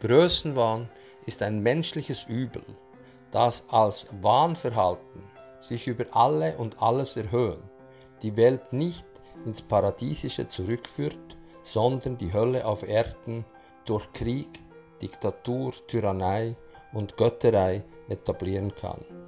Grössenwahn ist ein menschliches Übel, das als Wahnverhalten sich über alle und alles erhöhen, die Welt nicht ins Paradiesische zurückführt, sondern die Hölle auf Erden durch Krieg, Diktatur, Tyrannei und Götterei etablieren kann.